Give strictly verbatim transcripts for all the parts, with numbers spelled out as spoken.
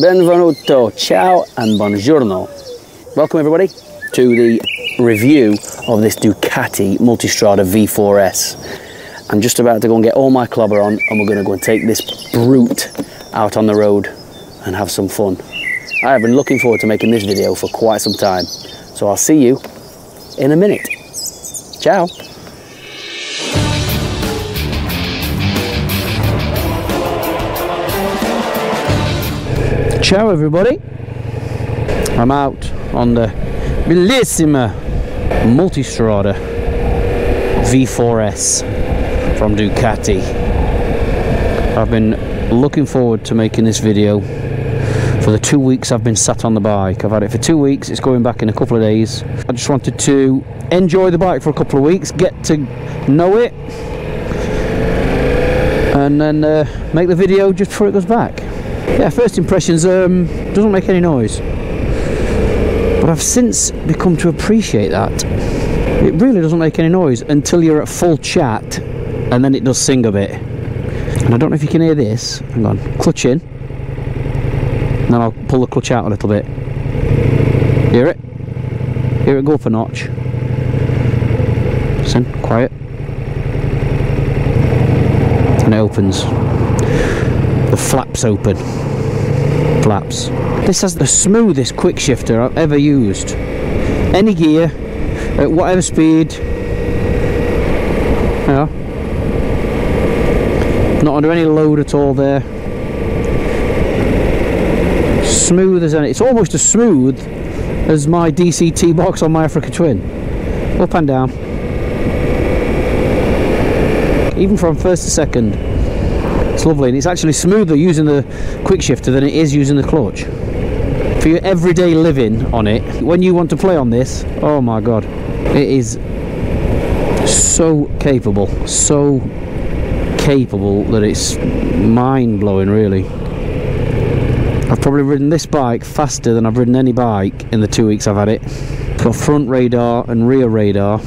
Benvenuto, ciao and buongiorno. Welcome everybody to the review of this Ducati Multistrada V four S. I'm just about to go and get all my clobber on and we're going to go and take this brute out on the road and have some fun. I have been looking forward to making this video for quite some time, so I'll see you in a minute. Ciao. Ciao everybody, I'm out on the bellissima Multistrada V four S from Ducati. I've been looking forward to making this video for the two weeks I've been sat on the bike. I've had it for two weeks, it's going back in a couple of days. I just wanted to enjoy the bike for a couple of weeks, get to know it, and then uh, make the video just before it goes back. Yeah, first impressions, um, doesn't make any noise. But I've since become to appreciate that. It really doesn't make any noise until you're at full chat, and then it does sing a bit. And I don't know if you can hear this. Hang on, clutch in. And then I'll pull the clutch out a little bit. Hear it? Hear it go up a notch. Listen, quiet. And it opens. The flaps open. Flaps. This has the smoothest quick shifter I've ever used. Any gear, at whatever speed. Yeah. Not under any load at all there. Smooth as any. It's almost as smooth as my D C T box on my Africa Twin. Up and down. Even from first to second. It's lovely, and it's actually smoother using the quick shifter than it is using the clutch. For your everyday living on it, when you want to play on this, oh my god, it is so capable, so capable that it's mind-blowing really. I've probably ridden this bike faster than I've ridden any bike in the two weeks I've had it. It's got front radar and rear radar,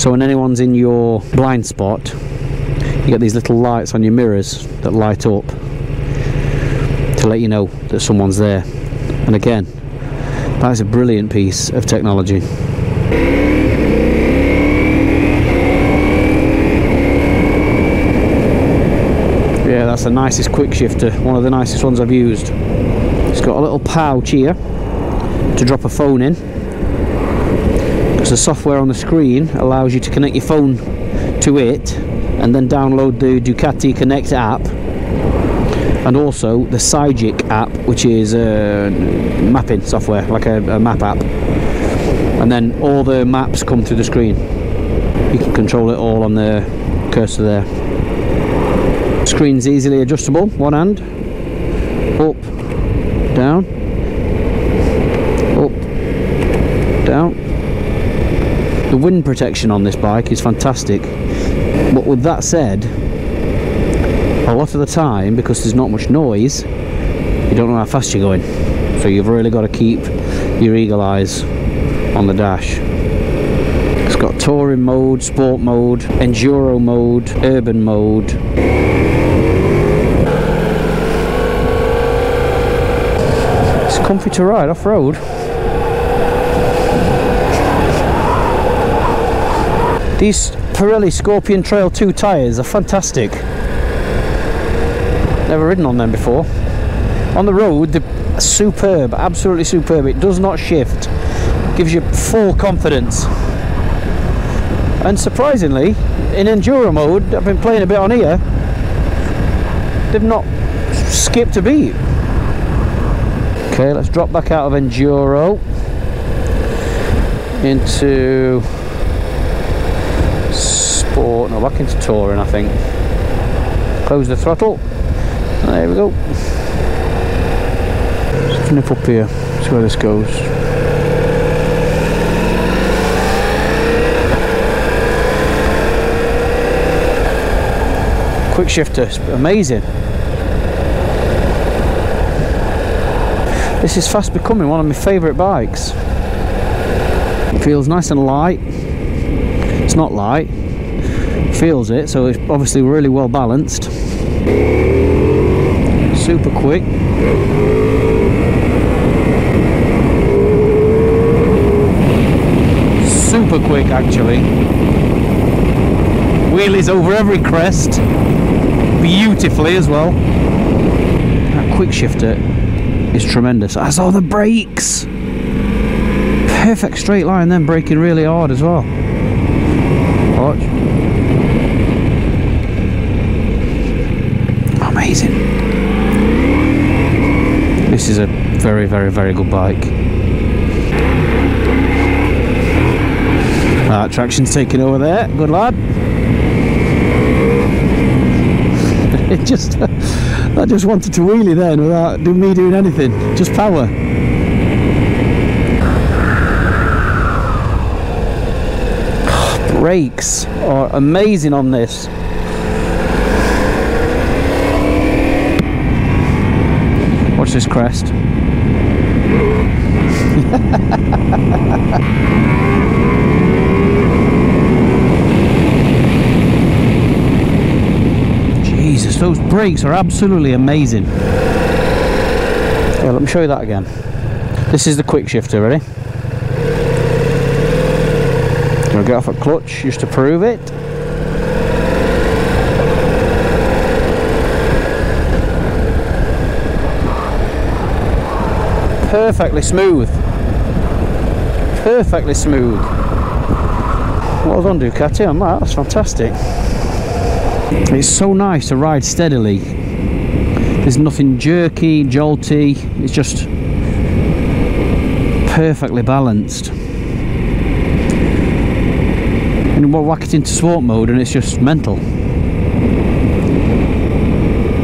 so when anyone's in your blind spot, you get these little lights on your mirrors that light up to let you know that someone's there. And again, that's a brilliant piece of technology. Yeah, that's the nicest quick shifter, one of the nicest ones I've used. It's got a little pouch here to drop a phone in, because the software on the screen allows you to connect your phone to it and then download the Ducati Connect app, and also the Sygic app, which is uh, mapping software, like a, a map app, and then all the maps come through the screen. You can control it all on the cursor there. Screen's easily adjustable, one hand, up, down, up, down. The wind protection on this bike is fantastic. But with that said, a lot of the time, because there's not much noise, you don't know how fast you're going. So you've really got to keep your eagle eyes on the dash. It's got touring mode, sport mode, enduro mode, urban mode. It's comfy to ride off-road. These Pirelli Scorpion Trail two tyres are fantastic. Never ridden on them before. On the road, they're superb, absolutely superb. It does not shift. It gives you full confidence. And surprisingly, in enduro mode, I've been playing a bit on here, they've not skipped a beat. Okay, let's drop back out of enduro into sport, no, back into touring I think. Close the throttle, there we go. Let's nip up here, see where this goes. Quick shifter, amazing. This is fast becoming one of my favourite bikes. It feels nice and light. It's not light, feels it, so it's obviously really well balanced. Super quick. super quick actually. Wheelies over every crest, beautifully as well. That quick shifter is tremendous. I saw the brakes! Perfect straight line, then braking really hard as well. Watch. Amazing. This is a very, very, very good bike. Uh, traction's taking over there. Good lad. It just, I just wanted to wheelie then without me doing anything. Just power. Brakes are amazing on this. Watch this crest. Jesus, those brakes are absolutely amazing. Yeah, let me show you that again. This is the quick shifter, ready? I'll get off a clutch just to prove it. Perfectly smooth. Perfectly smooth. Well done Ducati on that, that's fantastic. It's so nice to ride steadily. There's nothing jerky, jolty, it's just perfectly balanced. And we'll whack it into sport mode and it's just mental,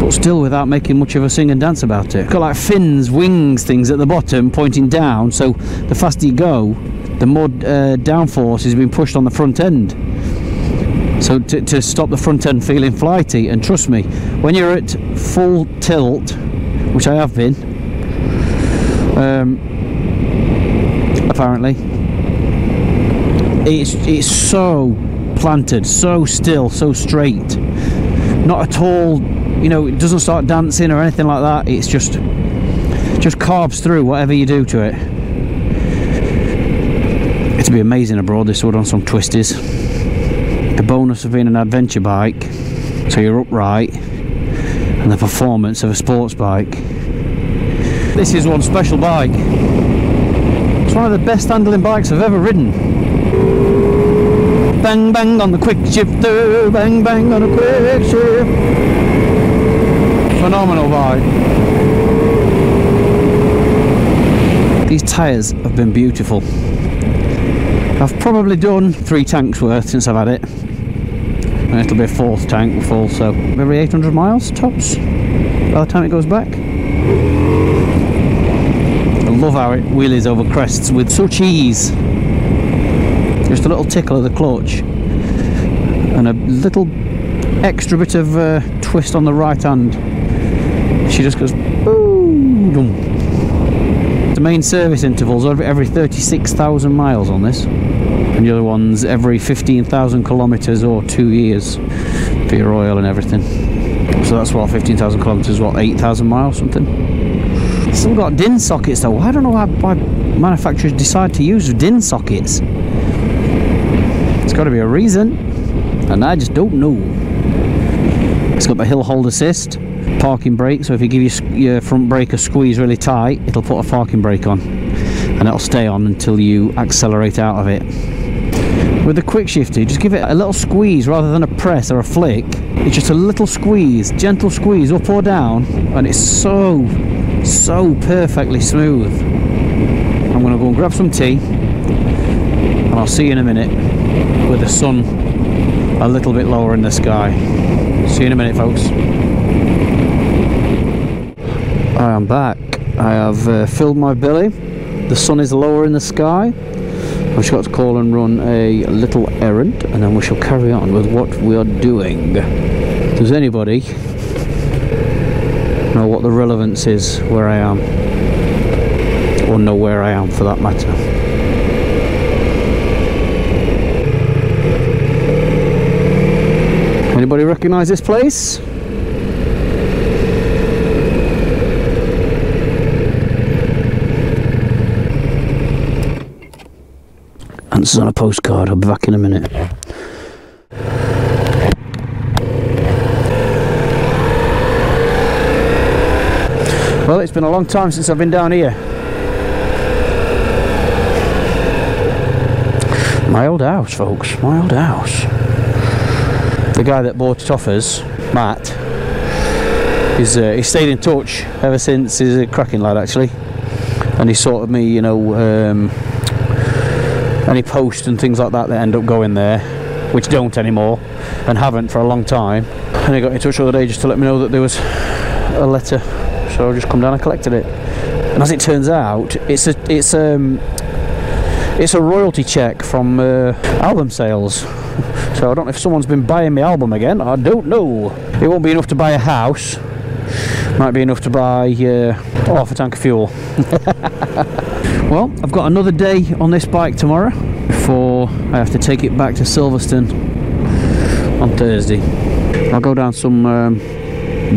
but still without making much of a sing and dance about it. It's got like fins, wings, things at the bottom pointing down, so the faster you go the more uh, downforce is being pushed on the front end, so to, to stop the front end feeling flighty. And trust me, when you're at full tilt, which I have been um, apparently, It's, it's so planted, so still, so straight. Not at all, you know, it doesn't start dancing or anything like that. It's just, just carves through whatever you do to it. It'd be amazing abroad, this would, on some twisties. The bonus of being an adventure bike, so you're upright, and the performance of a sports bike. This is one special bike. It's one of the best handling bikes I've ever ridden. Bang bang on the quick shifter, bang bang on the quick shift. Phenomenal vibe. These tyres have been beautiful. I've probably done three tanks worth since I've had it, and it'll be a fourth tank full, so maybe eight hundred miles tops by the time it goes back. I love how it wheelies over crests with such ease. Just a little tickle of the clutch and a little extra bit of uh, twist on the right hand. She just goes boom. The main service intervals are every thirty-six thousand miles on this, and the other one's every fifteen thousand kilometers or two years for your oil and everything. So that's what, fifteen thousand kilometers, what, eight thousand miles, something. Still got D I N sockets though. I don't know why, why manufacturers decide to use D I N sockets. Got to be a reason, and I just don't know. It's got the hill hold assist, parking brake, so if you give your, your front brake a squeeze really tight, it'll put a parking brake on and it'll stay on until you accelerate out of it. With the quick shifter, just give it a little squeeze rather than a press or a flick. It's just a little squeeze, gentle squeeze up or down, and it's so so perfectly smooth. I'm gonna go and grab some tea and I'll see you in a minute with the sun a little bit lower in the sky. See you in a minute, folks. I am back. I have uh, filled my belly. The sun is lower in the sky. I've just got to call and run a little errand, and then we shall carry on with what we are doing. Does anybody know what the relevance is where I am? Or know where I am for that matter? Anybody recognise this place? And answers on a postcard. I'll be back in a minute. Well, it's been a long time since I've been down here. My old house, folks, my old house. The guy that bought it off us, Matt, he's, uh, he's stayed in touch ever since. He's a cracking lad, actually. And he sorted me, you know, um, any posts and things like that that end up going there, which don't anymore, and haven't for a long time. And he got in touch the other day just to let me know that there was a letter, so I just come down and collected it. And as it turns out, it's a it's um it's a royalty check from uh, album sales. So I don't know if someone's been buying my album again. I don't know. It won't be enough to buy a house. Might be enough to buy uh, half a tank of fuel. Well, I've got another day on this bike tomorrow before I have to take it back to Silverstone on Thursday. I'll go down some um,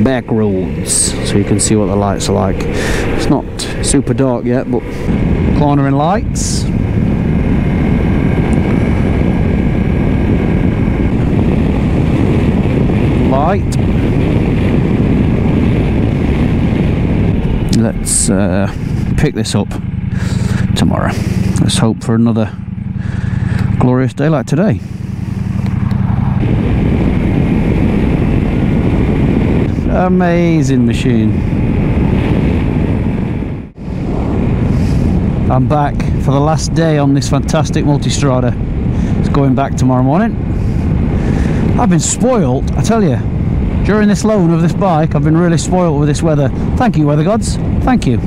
back roads so you can see what the lights are like. It's not super dark yet, but cornering lights. Let's uh, pick this up tomorrow. Let's hope for another glorious day like today. Amazing machine. I'm back for the last day on this fantastic Multistrada. It's going back tomorrow morning. I've been spoiled, I tell you. During this loan of this bike, I've been really spoiled with this weather. Thank you, weather gods. Thank you.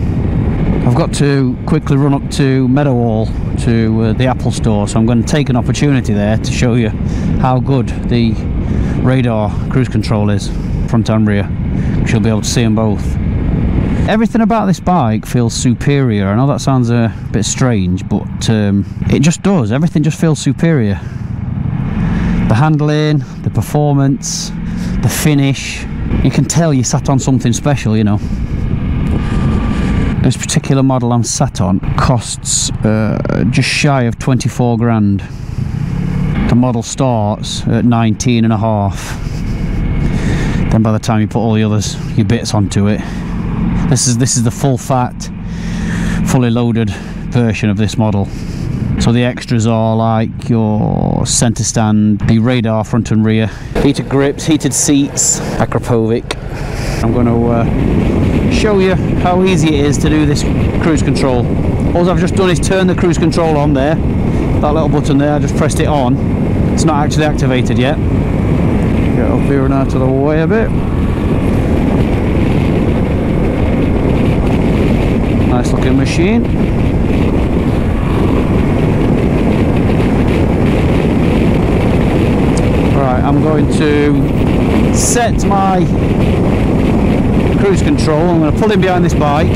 I've got to quickly run up to Meadowhall to uh, the Apple store, so I'm going to take an opportunity there to show you how good the radar cruise control is from Tanria. You'll be able to see them both. Everything about this bike feels superior. I know that sounds a bit strange, but um, it just does. Everything just feels superior. The handling, the performance, the finish. You can tell you sat on something special, you know. This particular model I'm sat on costs uh, just shy of twenty-four grand. The model starts at nineteen and a half. Then by the time you put all the others, your bits onto it, this is this is the full fat, fully loaded version of this model. So the extras are like your centre stand, the radar front and rear, heated grips, heated seats, Akrapovic. I'm going to uh, show you how easy it is to do this cruise control. All I've just done is turn the cruise control on there, that little button there, I just pressed it on. It's not actually activated yet. Get up here and out of the way a bit. Nice looking machine. I'm going to set my cruise control. I'm going to pull in behind this bike.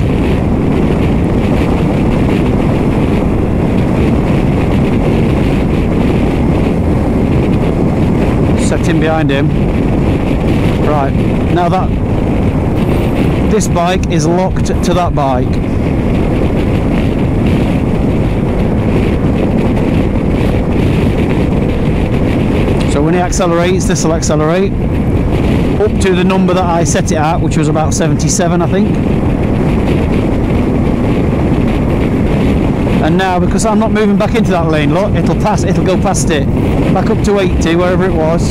Set in behind him. Right, now that this bike is locked to that bike. So when it accelerates, this will accelerate up to the number that I set it at, which was about seventy-seven, I think. And now, because I'm not moving back into that lane, look, it'll pass, it'll go past it, back up to eighty, wherever it was.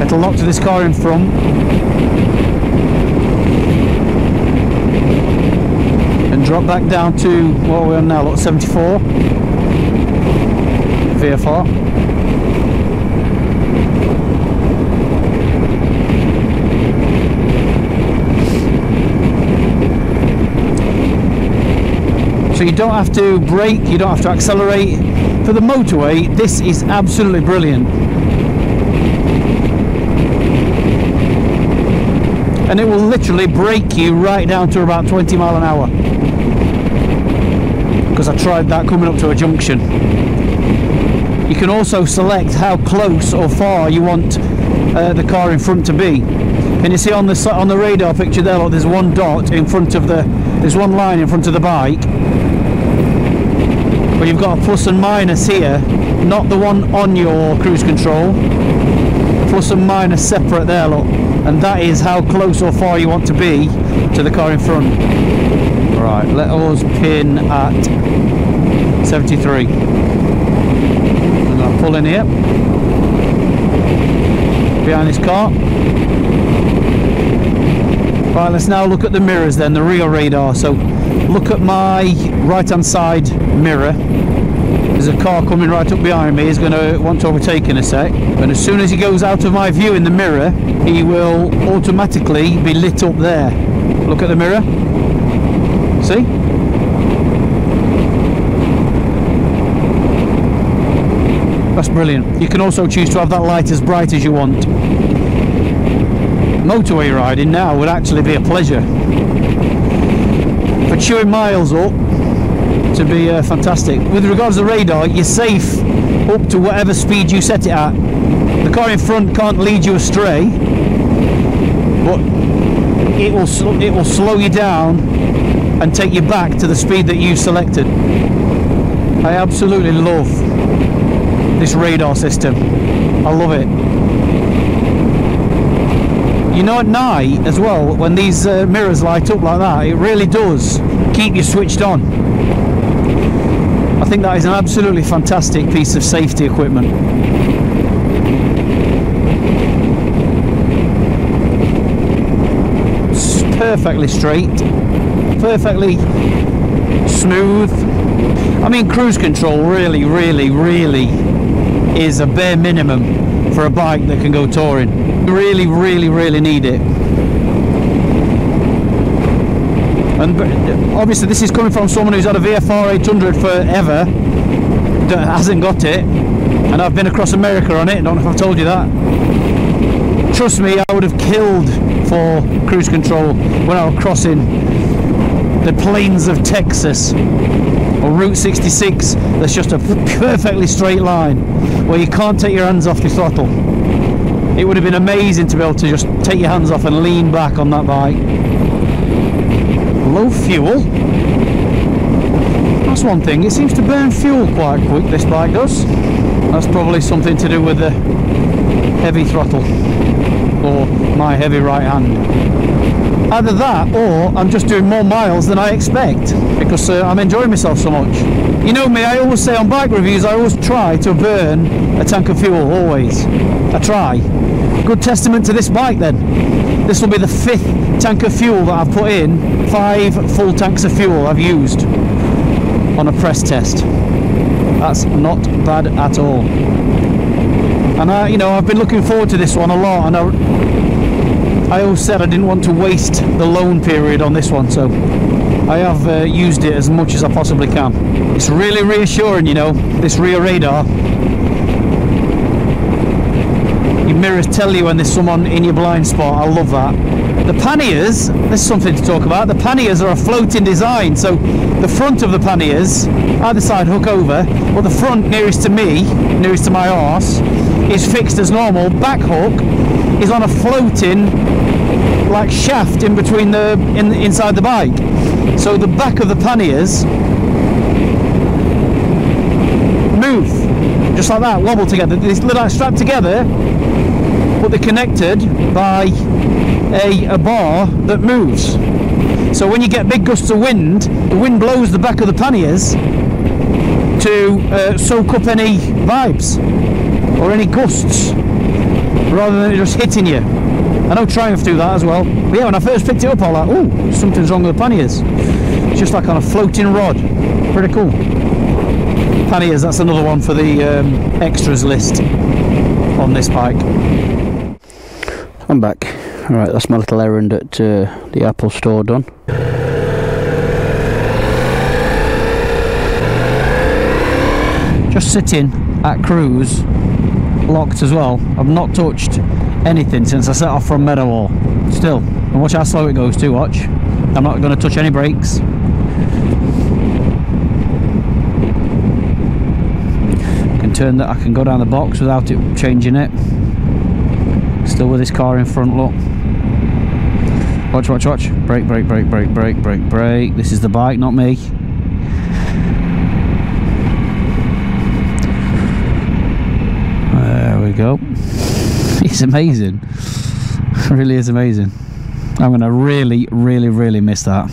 It'll lock to this car in front. And drop back down to, what are we on now, look, seventy-four. V F R. So you don't have to brake, you don't have to accelerate. For the motorway, this is absolutely brilliant. And it will literally brake you right down to about twenty mile an hour. Because I tried that coming up to a junction. You can also select how close or far you want uh, the car in front to be. And you see on the on the radar picture there, look, there's one dot in front of the, there's one line in front of the bike. But you've got a plus and minus here, not the one on your cruise control. Plus and minus separate there, look. And that is how close or far you want to be to the car in front. Right, let us pin at seventy-three. And I'll pull in here. Behind this car. Right, let's now look at the mirrors then, the rear radar. So look at my right hand side mirror. There's a car coming right up behind me. He's going to want to overtake in a sec, and as soon as he goes out of my view in the mirror, he will automatically be lit up there. Look at the mirror, see? That's brilliant. You can also choose to have that light as bright as you want. Motorway riding now would actually be a pleasure. For chewing miles up, to be uh, fantastic. With regards to the radar, you're safe up to whatever speed you set it at. The car in front can't lead you astray, but it will, sl it will slow you down and take you back to the speed that you selected. I absolutely love this radar system. I love it. You know, at night as well, when these uh, mirrors light up like that, it really does keep you switched on. I think that is an absolutely fantastic piece of safety equipment. It's perfectly straight, perfectly smooth. I mean, cruise control really, really, really is a bare minimum for a bike that can go touring. Really, really, really need it. And obviously this is coming from someone who's had a V F R eight hundred forever, that hasn't got it, and I've been across America on it. I don't know if I've told you that. Trust me, I would have killed for cruise control when I was crossing the plains of Texas, or Route sixty-six. That's just a perfectly straight line where you can't take your hands off the throttle. It would have been amazing to be able to just take your hands off and lean back on that bike. Low fuel, that's one thing. It seems to burn fuel quite quick, this bike does. That's probably something to do with the heavy throttle, or my heavy right hand. Either that, or I'm just doing more miles than I expect, because uh, I'm enjoying myself so much. You know me, I always say on bike reviews, I always try to burn a tank of fuel, always. I try. Good testament to this bike then. This will be the fifth tank of fuel that I've put in. Five full tanks of fuel I've used on a press test. That's not bad at all. And I, you know, I've been looking forward to this one a lot, and I, I always said I didn't want to waste the loan period on this one, so I have uh, used it as much as I possibly can. It's really reassuring, you know, this rear radar. Your mirrors tell you when there's someone in your blind spot. I love that. The panniers, there's something to talk about. The panniers are a floating design, so the front of the panniers, either side hook over, but the front nearest to me, nearest to my arse, is fixed as normal. Back hook is on a floating like shaft in between the in inside the bike. So the back of the panniers move just like that, wobble together. They're like strapped together, but they're connected by a, a bar that moves. So when you get big gusts of wind, the wind blows the back of the panniers to uh, soak up any vibes or any gusts, rather than it just hitting you. I know Triumph do that as well. But yeah, when I first picked it up, I was like, ooh, something's wrong with the panniers. It's just like on a floating rod. Pretty cool. Panniers, that's another one for the um, extras list on this bike. I'm back. Alright, that's my little errand at uh, the Apple store done. Just sitting at cruise, locked as well. I've not touched anything since I set off from Meadowhall. Still, and watch how slow it goes too, watch. I'm not going to touch any brakes. I can turn that, I can go down the box without it changing it. Still with this car in front, look. Watch, watch, watch. Brake, brake, brake, brake, brake, brake, brake. This is the bike, not me. go. It's amazing. It really is amazing. I'm gonna really, really, really miss that.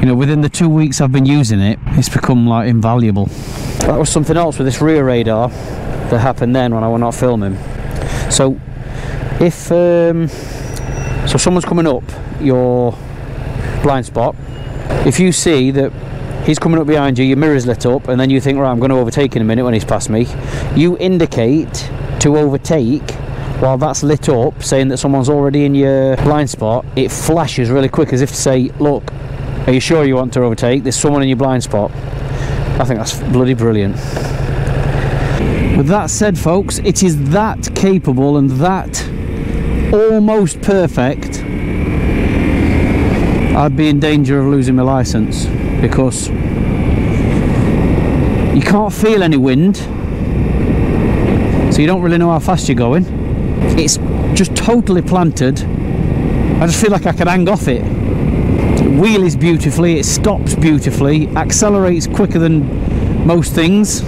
You know, within the two weeks I've been using it, it's become like invaluable. That was something else with this rear radar that happened then when I was not filming. So if um, so someone's coming up your blind spot, if you see that he's coming up behind you, your mirror's lit up, and then you think, right, I'm going to overtake in a minute when he's past me, you indicate to overtake while that's lit up, saying that someone's already in your blind spot. It flashes really quick as if to say, look, are you sure you want to overtake? There's someone in your blind spot. I think that's bloody brilliant. With that said, folks, it is that capable and that almost perfect, I'd be in danger of losing my license, because you can't feel any wind, so you don't really know how fast you're going. It's just totally planted. I just feel like I could hang off it. It wheelies beautifully, it stops beautifully, accelerates quicker than most things.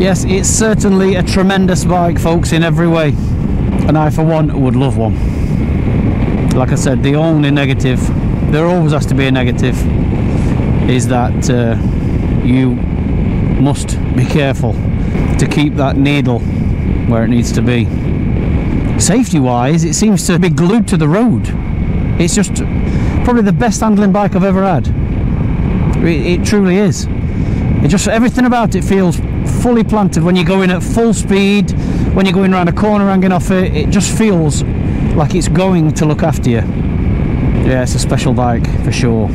Yes, it's certainly a tremendous bike, folks, in every way, and I for one would love one. Like I said, the only negative, there always has to be a negative, is that uh, you must be careful to keep that needle where it needs to be. Safety wise, it seems to be glued to the road. It's just probably the best handling bike I've ever had. It, it truly is. It just, everything about it feels fully planted. When you're going at full speed, when you're going around a corner hanging off it, it just feels like it's going to look after you. Yeah, it's a special bike for sure.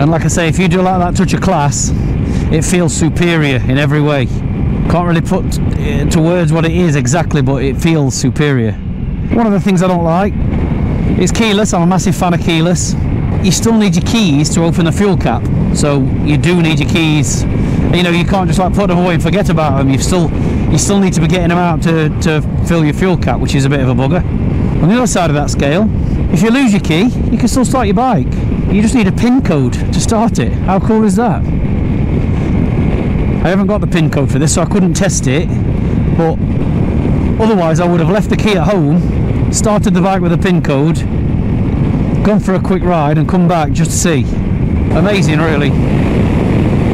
And like I say, if you do like that touch of class, it feels superior in every way. Can't really put to words what it is exactly, but it feels superior. One of the things I don't like is keyless. I'm a massive fan of keyless. You still need your keys to open the fuel cap, so you do need your keys. You know, you can't just like put them away and forget about them. You still, you still need to be getting them out to, to fill your fuel cap, which is a bit of a bugger. On the other side of that scale, if you lose your key, you can still start your bike. You just need a pin code to start it. How cool is that? I haven't got the pin code for this, so I couldn't test it, but otherwise I would have left the key at home, started the bike with a pin code, gone for a quick ride and come back just to see. Amazing, really.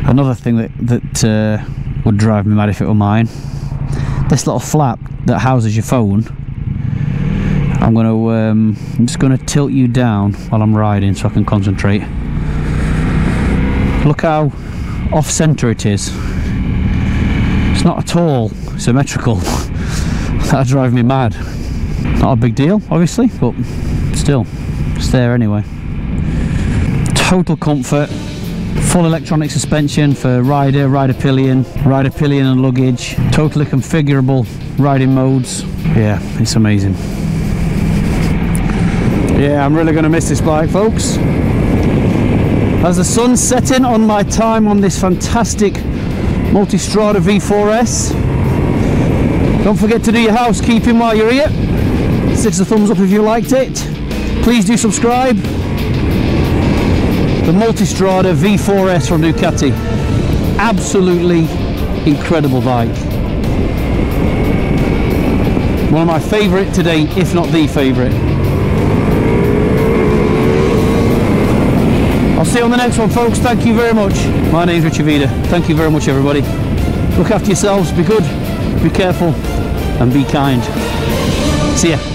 Another thing that, that uh, would drive me mad if it were mine, this little flap that houses your phone. I'm going to, um, I'm just going to tilt you down while I'm riding so I can concentrate. Look how off centre it is. It's not at all symmetrical. That'd drive me mad. Not a big deal, obviously, but still, it's there anyway. Total comfort. Full electronic suspension for rider, rider pillion, rider pillion and luggage. Totally configurable riding modes. Yeah, it's amazing. Yeah, I'm really going to miss this bike, folks. As the sun's setting on my time on this fantastic Multistrada V four S, don't forget to do your housekeeping while you're here. Six a thumbs up if you liked it. Please do subscribe. The Multistrada V four S from Ducati. Absolutely incredible bike. One of my favourite to date, if not the favourite. I'll see you on the next one, folks. Thank you very much. My name's Richie Vida. Thank you very much, everybody. Look after yourselves, be good, be careful, and be kind. See ya.